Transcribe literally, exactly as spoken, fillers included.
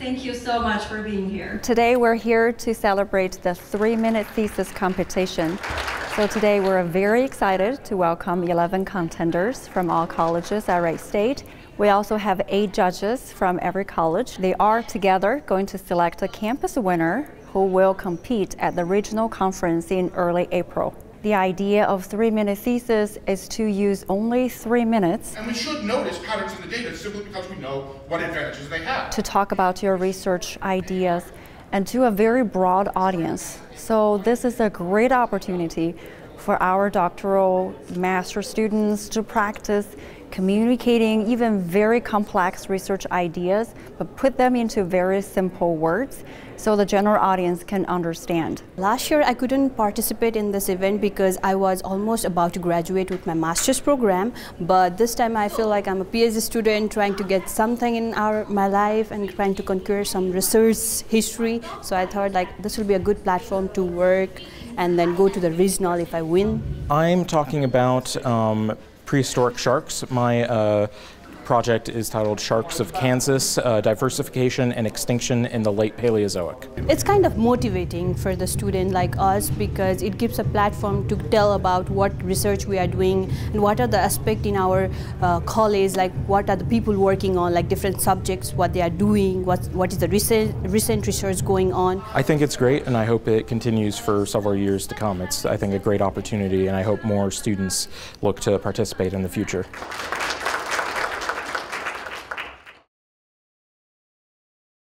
Thank you so much for being here. Today we're here to celebrate the three-minute thesis competition. So today we're very excited to welcome eleven contenders from all colleges at Wright State. We also have eight judges from every college. They are together going to select a campus winner who will compete at the regional conference in early April. The idea of three-minute thesis is to use only three minutes. And we should notice patterns in the data simply because we know what advantages they have. To talk about your research ideas and to a very broad audience. So this is a great opportunity for our doctoral master students to practice communicating even very complex research ideas, but put them into very simple words so the general audience can understand. Last year I couldn't participate in this event because I was almost about to graduate with my master's program, but this time I feel like I'm a PhD student trying to get something in our, my life and trying to conquer some research history, so I thought like this will be a good platform to work and then go to the regional if I win. I'm talking about um, prehistoric sharks. My uh, project is titled Sharks of Kansas, uh, Diversification and Extinction in the Late Paleozoic. It's kind of motivating for the student like us because it gives a platform to tell about what research we are doing and what are the aspects in our uh, college, like what are the people working on, like different subjects, what they are doing, what, what is the recent, recent research going on. I think it's great and I hope it continues for several years to come. It's, I think, a great opportunity and I hope more students look to participate in the future.